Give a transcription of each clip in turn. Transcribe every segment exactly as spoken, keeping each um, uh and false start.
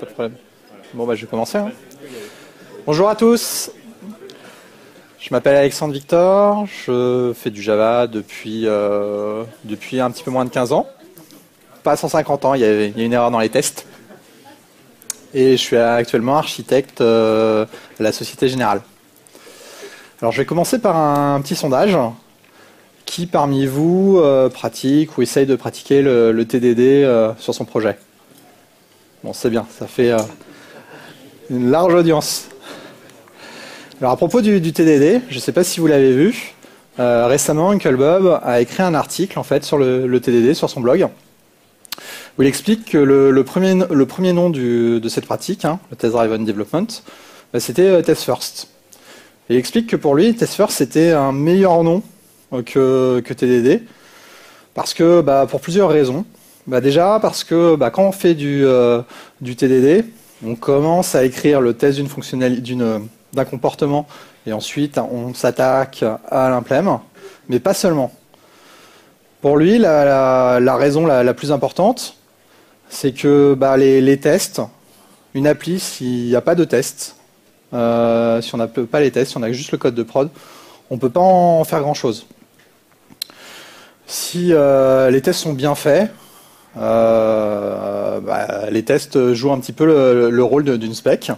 pas de problème. Bon, bah, je vais commencer. Hein. Bonjour à tous. Je m'appelle Alexandre Victoor. Je fais du Java depuis, euh, depuis un petit peu moins de quinze ans. Pas cent cinquante ans, il y a une erreur dans les tests. Et je suis actuellement architecte euh, à la Société Générale. Alors, je vais commencer par un petit sondage. Qui parmi vous euh, pratique ou essaye de pratiquer le, le T D D euh, sur son projet? Bon, c'est bien, ça fait euh, une large audience. Alors, à propos du, du T D D, je ne sais pas si vous l'avez vu, euh, récemment, Uncle Bob a écrit un article en fait sur le, le T D D, sur son blog, où il explique que le, le, premier, le premier nom du, de cette pratique, hein, le Test Driven Development, bah, c'était euh, Test First. Et il explique que pour lui, Test First, c'était un meilleur nom Que, que T D D, parce que bah, pour plusieurs raisons. Bah, déjà parce que bah, quand on fait du, euh, du T D D, on commence à écrire le test d'une fonctionnalité, d'un comportement, et ensuite on s'attaque à l'implème, mais pas seulement. Pour lui, la, la, la raison la, la plus importante, c'est que bah, les, les tests, une appli, s'il n'y a pas de tests, euh, si on n'a pas les tests, si on a juste le code de prod, on ne peut pas en faire grand-chose. Si euh, les tests sont bien faits, euh, bah, les tests jouent un petit peu le, le rôle d'une spec.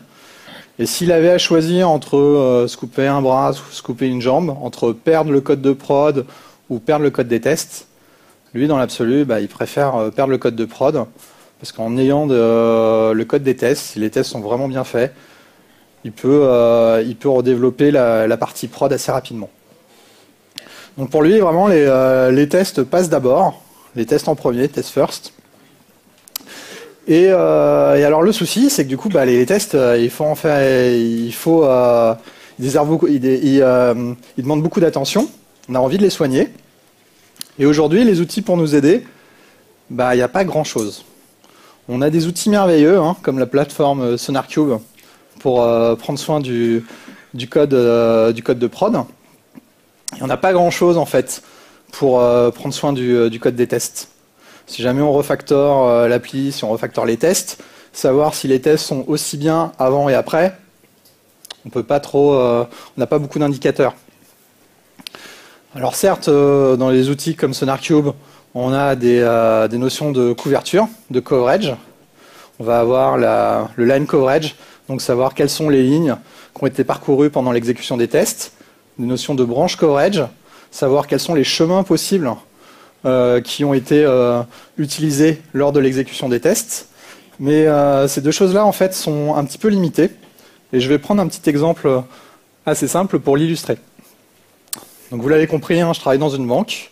Et s'il avait à choisir entre euh, scooper un bras ou scooper une jambe, entre perdre le code de prod ou perdre le code des tests, lui, dans l'absolu, bah, il préfère perdre le code de prod, parce qu'en ayant de, euh, le code des tests, si les tests sont vraiment bien faits, il peut, euh, il peut redévelopper la, la partie prod assez rapidement. Donc pour lui, vraiment, les, euh, les tests passent d'abord, les tests en premier, test first. Et, euh, et alors le souci, c'est que du coup, bah, les, les tests, euh, il faut en faire, il faut, euh, ils, beaucoup, ils, ils, euh, ils demandent beaucoup d'attention. On a envie de les soigner. Et aujourd'hui, les outils pour nous aider, bah, il n'y a pas grand-chose. On a des outils merveilleux, hein, comme la plateforme SonarQube pour euh, prendre soin du, du, code, euh, du code de prod. Et on n'a pas grand-chose, en fait, pour euh, prendre soin du, euh, du code des tests. Si jamais on refactore euh, l'appli, si on refactore les tests, savoir si les tests sont aussi bien avant et après, on peut pas trop, euh, on n'a pas beaucoup d'indicateurs. Alors certes, euh, dans les outils comme SonarQube, on a des, euh, des notions de couverture, de coverage. On va avoir la, le line coverage, donc savoir quelles sont les lignes qui ont été parcourues pendant l'exécution des tests. Des notions de branch coverage, savoir quels sont les chemins possibles euh, qui ont été euh, utilisés lors de l'exécution des tests. Mais euh, ces deux choses-là, en fait, sont un petit peu limitées. Et je vais prendre un petit exemple assez simple pour l'illustrer. Donc vous l'avez compris, hein, je travaille dans une banque.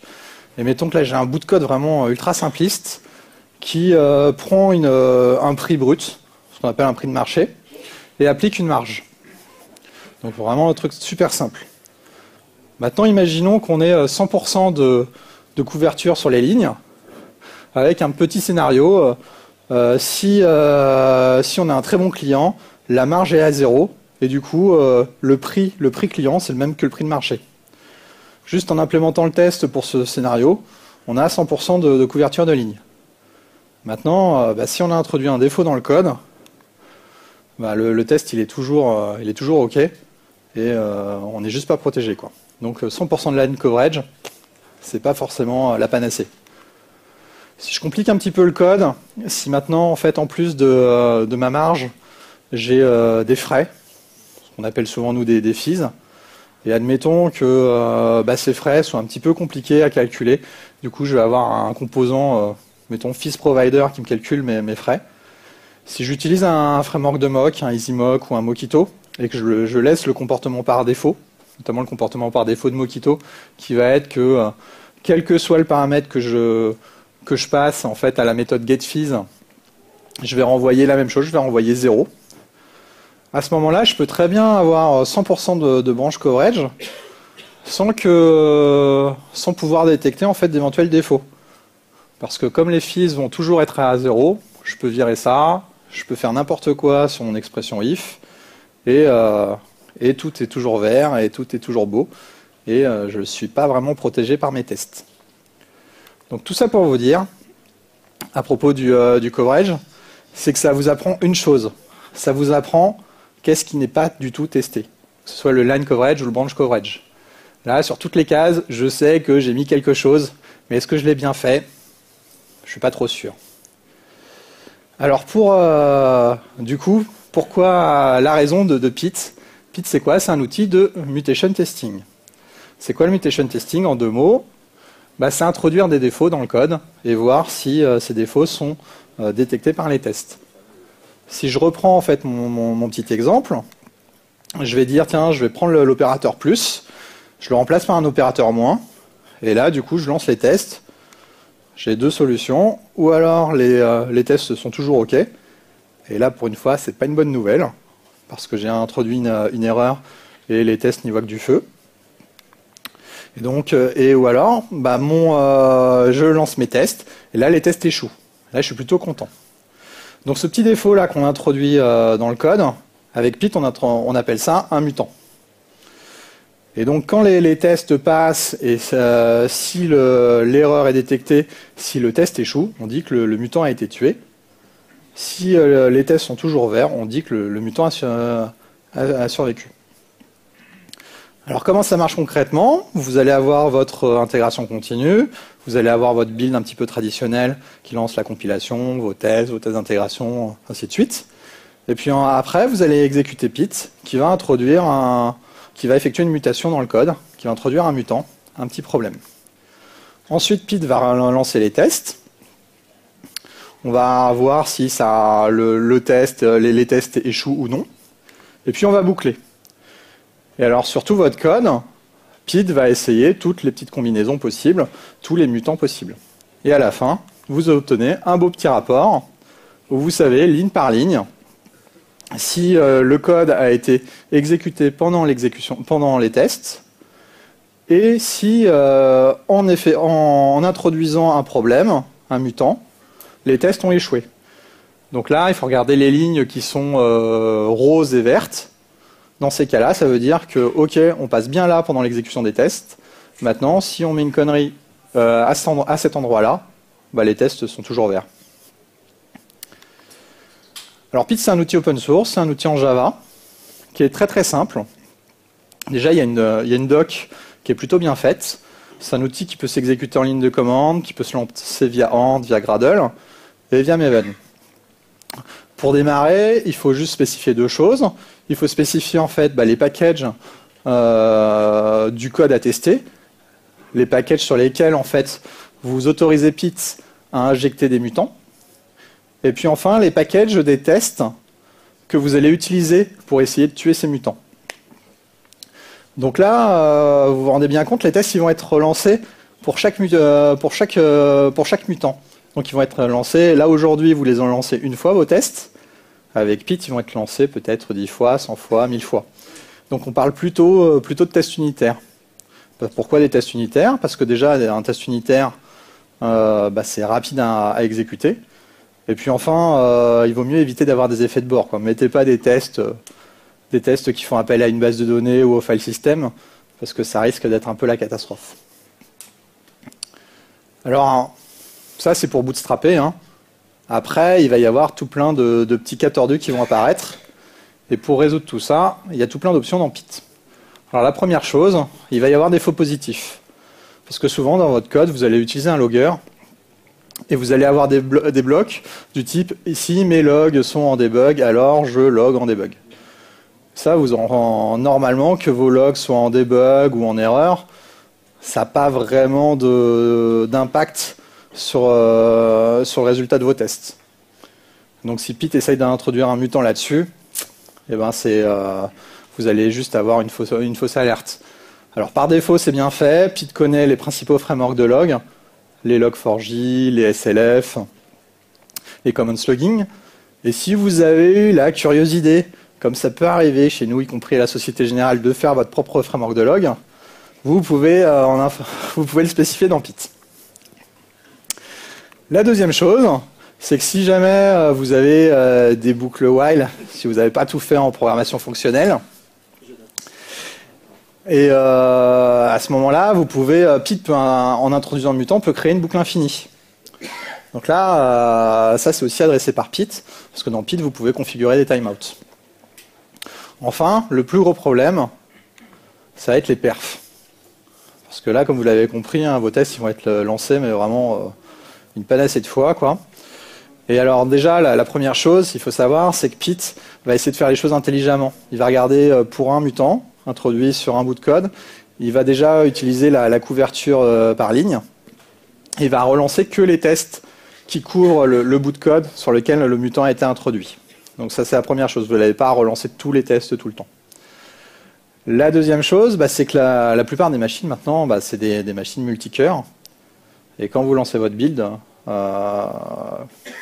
Et mettons que là, j'ai un bout de code vraiment ultra simpliste qui euh, prend une, euh, un prix brut, ce qu'on appelle un prix de marché, et applique une marge. Donc vraiment un truc super simple. Maintenant, imaginons qu'on ait cent pour cent de, de couverture sur les lignes, avec un petit scénario. Euh, si, euh, si on a un très bon client, la marge est à zéro, et du coup, euh, le, prix, le prix client, c'est le même que le prix de marché. Juste en implémentant le test pour ce scénario, on a cent pour cent de, de couverture de ligne. Maintenant, euh, bah, si on a introduit un défaut dans le code, bah, le, le test il est, toujours, euh, il est toujours OK, et euh, on n'est juste pas protégé, quoi. Donc cent pour cent de line coverage, c'est pas forcément la panacée. Si je complique un petit peu le code, si maintenant en fait en plus de, de ma marge, j'ai euh, des frais, ce qu'on appelle souvent nous des, des fees, et admettons que euh, bah, ces frais soient un petit peu compliqués à calculer, du coup je vais avoir un composant, euh, mettons fees provider qui me calcule mes, mes frais. Si j'utilise un framework de mock, un easy mock ou un Mockito, et que je, je laisse le comportement par défaut, notamment le comportement par défaut de Mockito, qui va être que, euh, quel que soit le paramètre que je, que je passe en fait, à la méthode getFees, je vais renvoyer la même chose, je vais renvoyer zéro. À ce moment-là, je peux très bien avoir cent pour cent de, de branch coverage sans, que, sans pouvoir détecter en fait, d'éventuels défauts. Parce que comme les fees vont toujours être à zéro, je peux virer ça, je peux faire n'importe quoi sur mon expression if, et... Euh, Et tout est toujours vert, et tout est toujours beau. Et euh, je ne suis pas vraiment protégé par mes tests. Donc tout ça pour vous dire, à propos du, euh, du coverage, c'est que ça vous apprend une chose. Ça vous apprend qu'est-ce qui n'est pas du tout testé, que ce soit le line coverage ou le branch coverage. Là, sur toutes les cases, je sais que j'ai mis quelque chose, mais est-ce que je l'ai bien fait? Je ne suis pas trop sûr. Alors, pour, euh, du coup, pourquoi la raison de, de P I T? P I T, c'est quoi? C'est un outil de mutation testing. C'est quoi le mutation testing en deux mots? Bah, c'est introduire des défauts dans le code et voir si euh, ces défauts sont euh, détectés par les tests. Si je reprends en fait mon, mon, mon petit exemple, je vais dire tiens, je vais prendre l'opérateur plus, je le remplace par un opérateur moins, et là du coup je lance les tests. J'ai deux solutions, ou alors les, euh, les tests sont toujours OK, et là pour une fois c'est pas une bonne nouvelle, parce que j'ai introduit une, une erreur et les tests n'y voient que du feu. Et donc, euh, et ou alors, bah, mon, euh, je lance mes tests, et là les tests échouent. Là je suis plutôt content. Donc ce petit défaut là qu'on introduit euh, dans le code, avec P I T on, on appelle ça un mutant. Et donc quand les, les tests passent et euh, si l'erreur le, est détectée, si le test échoue, on dit que le, le mutant a été tué. Si euh, les tests sont toujours verts, on dit que le, le mutant a, su, euh, a, a survécu. Alors comment ça marche concrètement? Vous allez avoir votre euh, intégration continue, vous allez avoir votre build un petit peu traditionnel qui lance la compilation, vos tests, vos tests d'intégration, ainsi de suite. Et puis en, après, vous allez exécuter P I T qui va introduire un... qui va effectuer une mutation dans le code, qui va introduire un mutant, un petit problème. Ensuite, P I T va lancer les tests. On va voir si ça, le, le test, les, les tests échouent ou non. Et puis on va boucler. Et alors sur tout votre code, P I T va essayer toutes les petites combinaisons possibles, tous les mutants possibles. Et à la fin, vous obtenez un beau petit rapport où vous savez, ligne par ligne, si euh, le code a été exécuté pendant l'exécution, pendant les tests, et si euh, en, effet, en, en introduisant un problème, un mutant, les tests ont échoué. Donc là, il faut regarder les lignes qui sont euh, roses et vertes. Dans ces cas-là, ça veut dire que, ok, on passe bien là pendant l'exécution des tests. Maintenant, si on met une connerie euh, à, cet endroit, à cet endroit-là, bah, les tests sont toujours verts. Alors P I T, c'est un outil open source, c'est un outil en Java, qui est très très simple. Déjà, il y a une, il y a une doc qui est plutôt bien faite. C'est un outil qui peut s'exécuter en ligne de commande, qui peut se lancer via Ant, via Gradle, et via Maven. Pour démarrer, il faut juste spécifier deux choses. Il faut spécifier en fait bah, les packages euh, du code à tester, les packages sur lesquels en fait vous autorisez P I T à injecter des mutants. Et puis enfin, les packages des tests que vous allez utiliser pour essayer de tuer ces mutants. Donc là, euh, vous vous rendez bien compte, les tests ils vont être lancés pour chaque, euh, pour chaque, euh, pour chaque mutant. Donc ils vont être lancés, là aujourd'hui vous les ont lancés une fois vos tests, avec P I T ils vont être lancés peut-être dix fois, cent fois, mille fois. Donc on parle plutôt, euh, plutôt de tests unitaires. Pourquoi des tests unitaires? Parce que déjà un test unitaire, euh, bah, c'est rapide à, à exécuter. Et puis enfin, euh, il vaut mieux éviter d'avoir des effets de bord. Ne mettez pas des tests, euh, des tests qui font appel à une base de données ou au file system, parce que ça risque d'être un peu la catastrophe. Alors, ça c'est pour bootstrapper. Hein. Après, il va y avoir tout plein de, de petits cas tordus qui vont apparaître. Et pour résoudre tout ça, il y a tout plein d'options dans P I T. Alors la première chose, il va y avoir des faux positifs. Parce que souvent dans votre code, vous allez utiliser un logger, et vous allez avoir des, blo des blocs du type « si mes logs sont en debug, alors je log en debug ». Ça, vous en rend normalement que vos logs soient en debug ou en erreur, ça n'a pas vraiment d'impact sur, euh, sur le résultat de vos tests. Donc si P I T essaye d'introduire un mutant là-dessus, eh ben euh, vous allez juste avoir une fausse, une fausse alerte. Alors par défaut, c'est bien fait, P I T connaît les principaux frameworks de log, les log quatre j, les S L F, les commons logging. Et si vous avez eu la curieuse idée, comme ça peut arriver chez nous, y compris à la Société Générale, de faire votre propre framework de log, vous pouvez, euh, en vous pouvez le spécifier dans P I T. La deuxième chose, c'est que si jamais euh, vous avez euh, des boucles while, si vous n'avez pas tout fait en programmation fonctionnelle, et euh, à ce moment-là, vous pouvez, P I T, peut, en introduisant le mutant, peut créer une boucle infinie. Donc là, euh, ça c'est aussi adressé par P I T, parce que dans P I T, vous pouvez configurer des timeouts. Enfin, le plus gros problème, ça va être les perfs. Parce que là, comme vous l'avez compris, hein, vos tests ils vont être lancés, mais vraiment euh, une panacée de fois, quoi. Et alors déjà, la, la première chose, il faut savoir, c'est que P I T va essayer de faire les choses intelligemment. Il va regarder euh, pour un mutant, introduit sur un bout de code, il va déjà utiliser la, la couverture euh, par ligne, et il va relancer que les tests qui couvrent le, le bout de code sur lequel le mutant a été introduit. Donc ça c'est la première chose, vous n'allez pas relancer tous les tests tout le temps. La deuxième chose, bah, c'est que la, la plupart des machines maintenant, bah, c'est des, des machines multicœurs. Et quand vous lancez votre build, euh,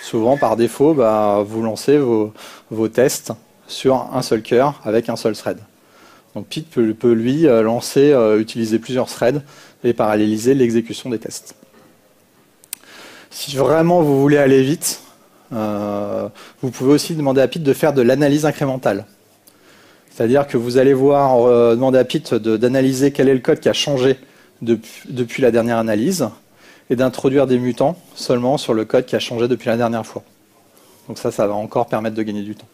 souvent par défaut, bah, vous lancez vos, vos tests sur un seul cœur avec un seul thread. Donc P I T peut, peut lui lancer, euh, utiliser plusieurs threads et paralléliser l'exécution des tests. Si vraiment vous voulez aller vite, euh, vous pouvez aussi demander à P I T de faire de l'analyse incrémentale. C'est-à-dire que vous allez voir euh, demander à P I T d'analyser quel est le code qui a changé depuis, depuis la dernière analyse et d'introduire des mutants seulement sur le code qui a changé depuis la dernière fois. Donc ça, ça va encore permettre de gagner du temps.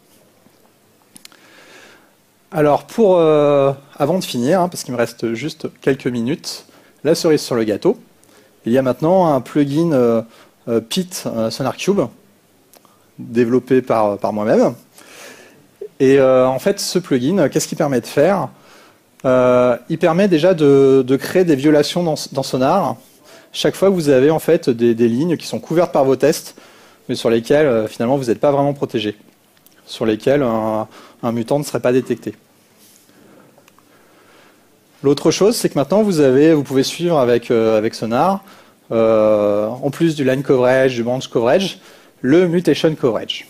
Alors, pour, euh, avant de finir, hein, parce qu'il me reste juste quelques minutes, la cerise sur le gâteau, il y a maintenant un plugin euh, euh, P I T euh, SonarQube, développé par, par moi-même. Et euh, en fait, ce plugin, qu'est-ce qu'il permet de faire? euh, Il permet déjà de, de créer des violations dans, dans Sonar. Chaque fois que vous avez en fait des, des lignes qui sont couvertes par vos tests, mais sur lesquelles euh, finalement vous n'êtes pas vraiment protégé, sur lesquelles un, un mutant ne serait pas détecté. L'autre chose, c'est que maintenant vous, avez, vous pouvez suivre avec, euh, avec Sonar, euh, en plus du line coverage, du branch coverage, le mutation coverage.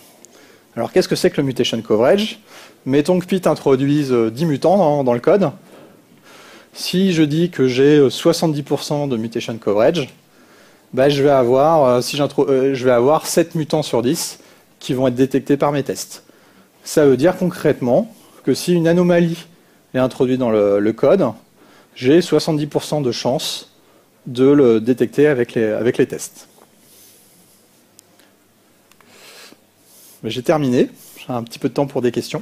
Alors qu'est-ce que c'est que le mutation coverage? Mettons que P I T introduise dix mutants dans, dans le code. Si je dis que j'ai soixante-dix pour cent de mutation coverage, bah, je, vais avoir, euh, si euh, je vais avoir sept mutants sur dix qui vont être détectés par mes tests. Ça veut dire concrètement que si une anomalie est introduite dans le, le code, j'ai soixante-dix pour cent de chance de le détecter avec les, avec les tests. J'ai terminé, j'ai un petit peu de temps pour des questions.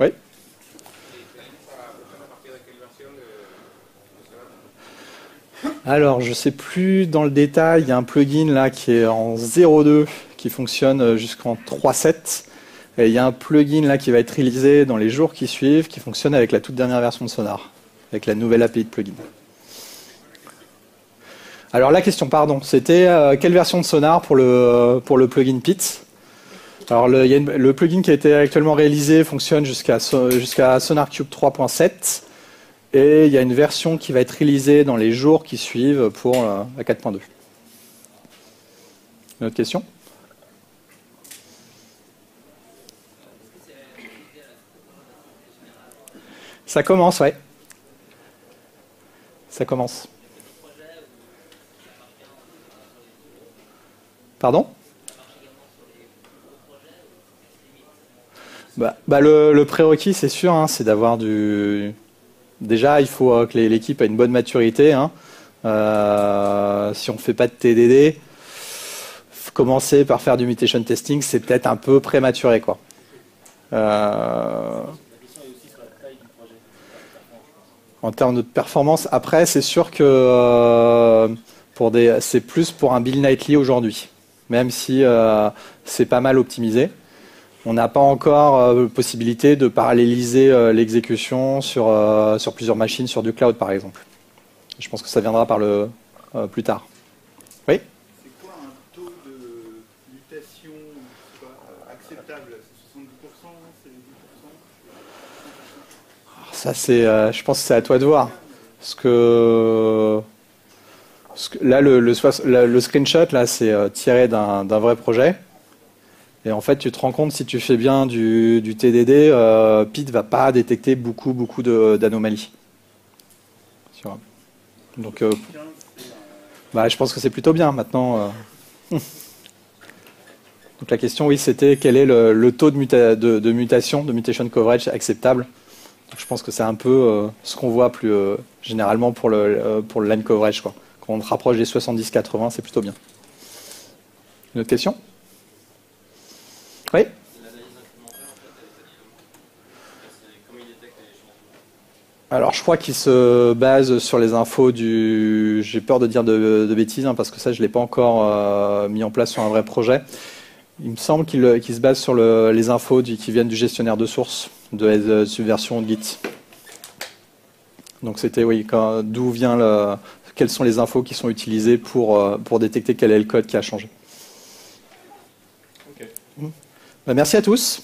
Oui. Alors, je ne sais plus dans le détail, il y a un plugin là qui est en zéro point deux qui fonctionne jusqu'en trois point sept. Et il y a un plugin là qui va être réalisé dans les jours qui suivent qui fonctionne avec la toute dernière version de Sonar, avec la nouvelle A P I de plugin. Alors la question, pardon, c'était euh, quelle version de Sonar pour le, euh, pour le plugin P I T? Alors le, y a une, le plugin qui a été actuellement réalisé fonctionne jusqu'à jusqu'à SonarQube trois point sept et il y a une version qui va être réalisée dans les jours qui suivent pour euh, la quatre point deux. Une autre question? Ça commence, ouais. Ça commence. Pardon? bah, bah Le, le prérequis, c'est sûr, hein, c'est d'avoir du... Déjà, il faut euh, que l'équipe ait une bonne maturité. Hein. Euh, si on ne fait pas de T D D, commencer par faire du mutation testing, c'est peut-être un peu prématuré. Quoi. Euh... En termes de performance, après, c'est sûr que euh, c'est plus pour un build nightly aujourd'hui. Même si euh, c'est pas mal optimisé, on n'a pas encore euh, possibilité de paralléliser euh, l'exécution sur, euh, sur plusieurs machines, sur du cloud par exemple. Je pense que ça viendra par le, euh, plus tard. Oui? C'est quoi un taux de mutation euh, acceptable? C'est soixante-dix pour cent? C'est dix pour cent? Alors ça, c'est, euh, je pense que c'est à toi de voir. Parce que... Là, le, le, le, le screenshot, là, c'est euh, tiré d'un vrai projet. Et en fait, tu te rends compte, si tu fais bien du, du T D D, euh, P I T ne va pas détecter beaucoup, beaucoup d'anomalies. Donc, euh, bah, je pense que c'est plutôt bien maintenant. Euh. Donc, la question, oui, c'était quel est le, le taux de, muta, de, de mutation, de mutation coverage acceptable. Donc, je pense que c'est un peu euh, ce qu'on voit plus euh, généralement pour le, pour le line coverage, quoi. Quand on rapproche des soixante-dix quatre-vingts, c'est plutôt bien. Une autre question? Oui? Alors, je crois qu'il se base sur les infos du... J'ai peur de dire de, de bêtises, hein, parce que ça, je ne l'ai pas encore euh, mis en place sur un vrai projet. Il me semble qu'il qu'il se base sur le, les infos du, qui viennent du gestionnaire de source, de, de Subversion, de Git. Donc, c'était, oui, d'où vient le... Quelles sont les infos qui sont utilisées pour, euh, pour détecter quel est le code qui a changé. Okay. Ben, merci à tous.